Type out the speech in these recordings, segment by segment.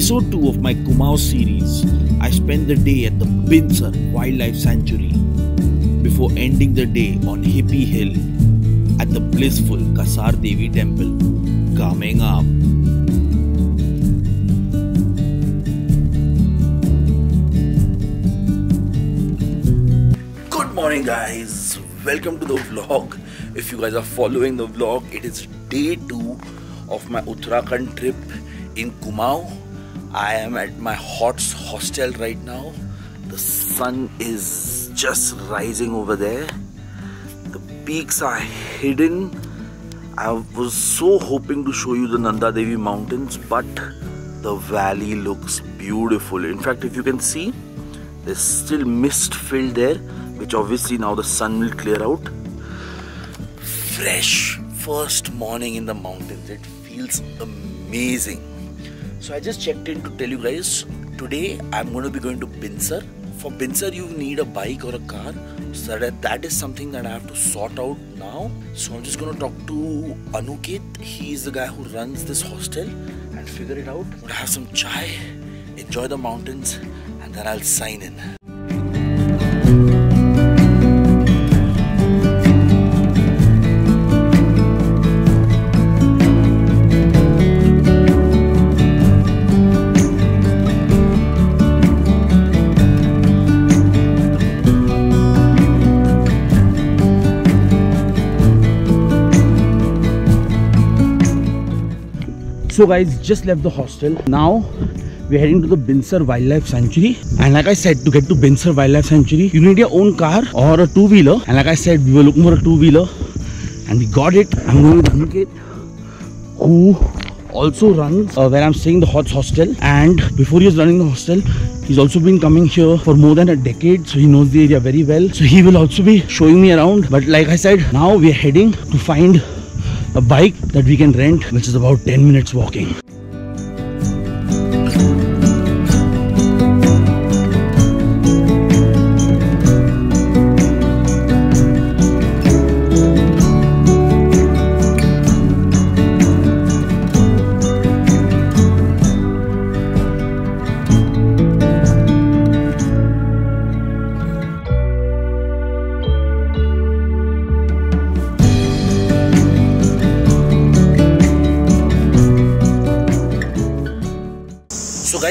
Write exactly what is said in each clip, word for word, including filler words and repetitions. episode two of my Kumaon series, I spent the day at the Binsar Wildlife Sanctuary before ending the day on Hippie Hill at the blissful Kasar Devi Temple. Coming up. Good morning, guys. Welcome to the vlog. If you guys are following the vlog, it is day two of my Uttarakhand trip in Kumaon. I am at my Hots Hostel right now. The sun is just rising over there. The peaks are hidden. I was so hoping to show you the Nanda Devi mountains, but the valley looks beautiful. In fact, if you can see, there's still mist filled there, which obviously now the sun will clear out. Fresh first morning in the mountains. It feels amazing. So I just checked in to tell you guys, today I'm going to be going to Binsar. For Binsar you need a bike or a car, so that, that is something that I have to sort out now. So I'm just going to talk to Anukit. He is the guy who runs this hostel, and figure it out. I'm going to have some chai, enjoy the mountains, and then I'll sign in. So guys, just left the hostel. Now we're heading to the Binsar Wildlife Sanctuary, and like I said, to get to Binsar Wildlife Sanctuary you need your own car or a two-wheeler, and like I said, we were looking for a two-wheeler and we got it. I'm going to Anukit, who also runs uh, where I'm staying, the Hots Hostel, and before he was running the hostel, he's also been coming here for more than a decade, so he knows the area very well. So he will also be showing me around, but like I said, now we're heading to find a bike that we can rent, which is about ten minutes walking.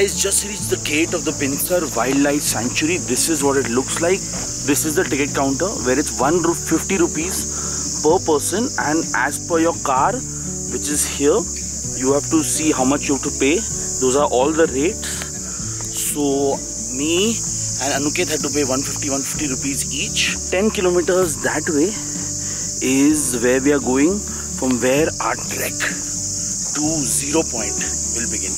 Guys, just reached the gate of the Binsar Wildlife Sanctuary. This is what it looks like. This is the ticket counter where it's one fifty rupees per person, and as per your car, which is here, you have to see how much you have to pay. Those are all the rates. So me and Anukit had to pay one fifty, one fifty rupees each. ten kilometers that way is where we are going, from where our trek to Zero Point will begin.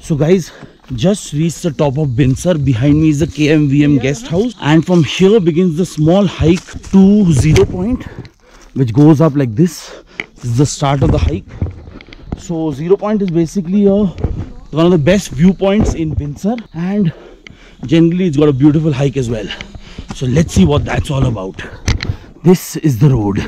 So guys, just reached the top of Binsar. Behind me is the K M V M Guest House, and from here begins the small hike to Zero Point, which goes up like this. This is the start of the hike. So Zero Point is basically a, one of the best viewpoints in Binsar, and generally it's got a beautiful hike as well. So let's see what that's all about. This is the road.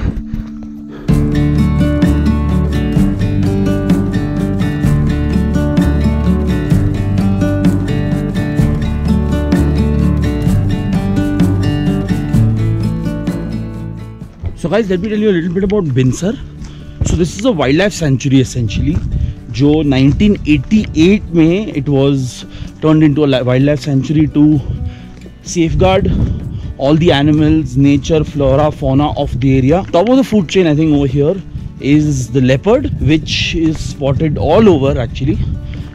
So guys, let me tell you a little bit about Binsar. So this is a wildlife sanctuary essentially, जो nineteen eighty-eight में it was turned into a wildlife sanctuary to safeguard all the animals, nature, flora, fauna of the area. Top of the food chain, I think over here is the leopard, which is spotted all over actually,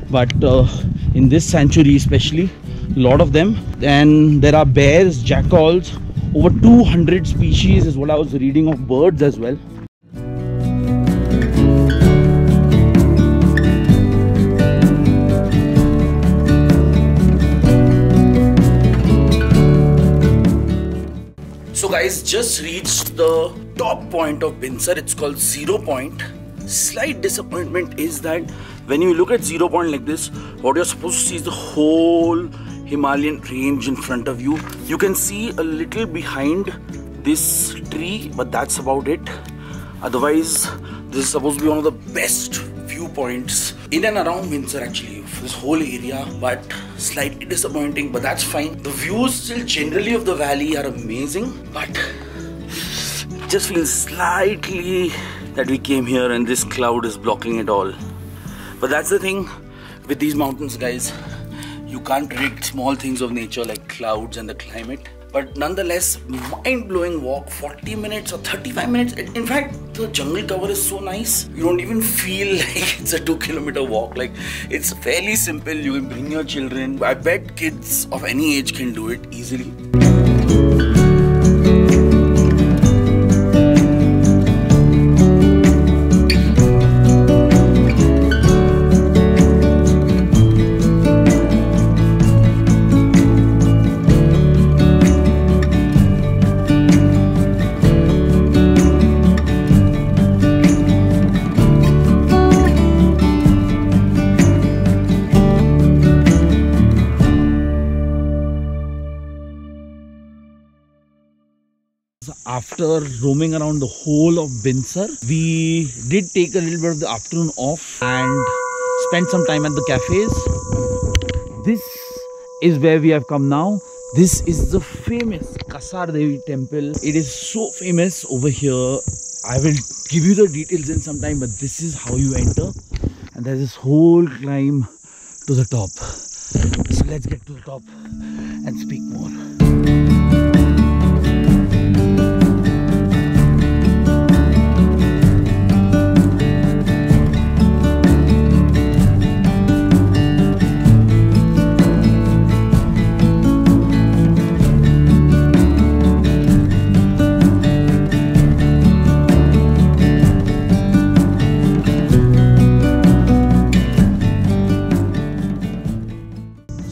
but uh, in this sanctuary especially, a lot of them. Then there are bears, jackals. Over two hundred species is what I was reading of birds as well. So guys, just reached the top point of Binsar. It's called Zero Point. slight disappointment is that when you look at Zero Point like this, what you're supposed to see is the whole Himalayan range in front of you. You can see a little behind this tree, but that's about it. Otherwise, this is supposed to be one of the best viewpoints in and around Binsar actually, this whole area, but slightly disappointing, but that's fine. The views still generally of the valley are amazing, but it just feels slightly that we came here and this cloud is blocking it all. But that's the thing with these mountains, guys. You can't predict small things of nature like clouds and the climate. But nonetheless, mind-blowing walk, forty minutes or thirty-five minutes. In fact, the jungle cover is so nice. You don't even feel like it's a two kilometer walk. Like, it's fairly simple. You can bring your children. I bet kids of any age can do it easily. After roaming around the whole of Binsar, we did take a little bit of the afternoon off and spent some time at the cafes. This is where we have come now. This is the famous Kasar Devi Temple. It is so famous over here. I will give you the details in some time, but this is how you enter. And there's this whole climb to the top. So let's get to the top and speak more.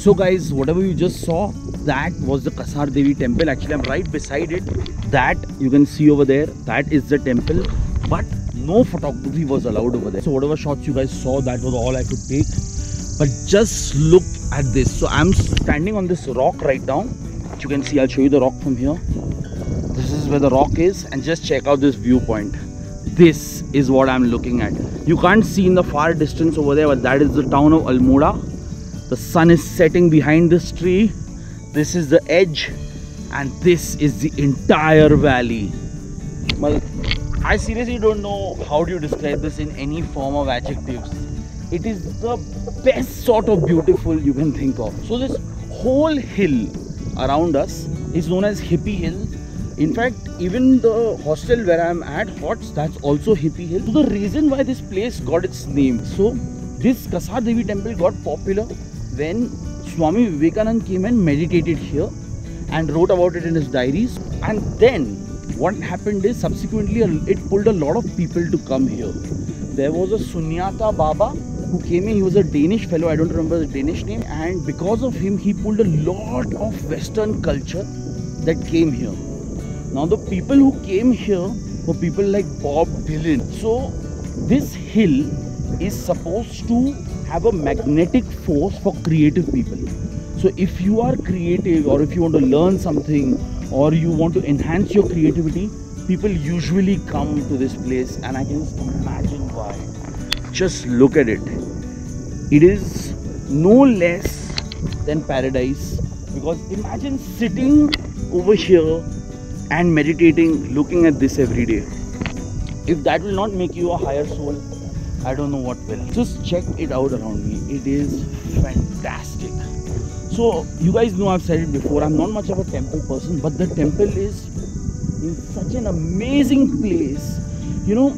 So guys, whatever you just saw, that was the Kasar Devi temple. Actually, I'm right beside it. That you can see over there, that is the temple. But no photography was allowed over there. So whatever shots you guys saw, that was all I could take. But just look at this. So I'm standing on this rock right now. You can see, I'll show you the rock from here. This is where the rock is, and just check out this viewpoint. This is what I'm looking at. You can't see in the far distance over there, but that is the town of Almora. The sun is setting behind this tree. This is the edge, and this is the entire valley. Well, I seriously don't know how do you describe this in any form of adjectives. It is the best sort of beautiful you can think of. So this whole hill around us is known as Hippie Hill. In fact, even the hostel where I am at, Hots, that's also Hippie Hill. So the reason why this place got its name. So this Kasar Devi temple got popular when Swami Vivekananda came and meditated here and wrote about it in his diaries. And then what happened is, subsequently it pulled a lot of people to come here. There was a Sunyata Baba who came in. He was a Danish fellow, I don't remember the Danish name, and because of him he pulled a lot of Western culture that came here. Now the people who came here were people like Bob Dylan. So this hill is supposed to have a magnetic force for creative people. So if you are creative, or if you want to learn something, or you want to enhance your creativity, people usually come to this place, and I can just imagine why. Just look at it. It is no less than paradise, because imagine sitting over here and meditating, looking at this every day. If that will not make you a higher soul, I don't know what will. Just check it out around me. It is fantastic. So you guys know, I've said it before, I'm not much of a temple person, but the temple is in such an amazing place. You know,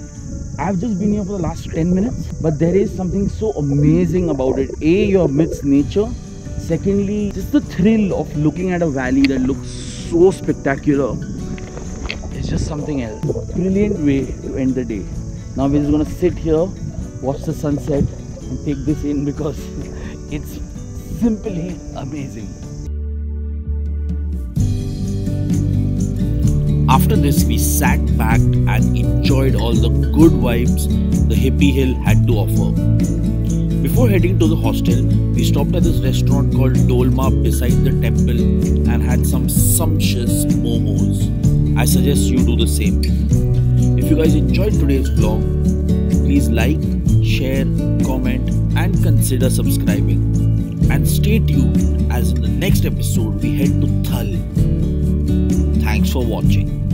I've just been here for the last ten minutes, but there is something so amazing about it. A, you're amidst nature. Secondly, just the thrill of looking at a valley that looks so spectacular. It's just something else. Brilliant way to end the day. Now we're just gonna sit here, watch the sunset and take this in, because it's simply amazing. After this, we sat back and enjoyed all the good vibes the Hippie Hill had to offer. Before heading to the hostel, we stopped at this restaurant called Dolma beside the temple and had some sumptuous momos. I suggest you do the same. If you guys enjoyed today's vlog, please like, share, comment and consider subscribing. And stay tuned as in the next episode we head to Thal. Thanks for watching.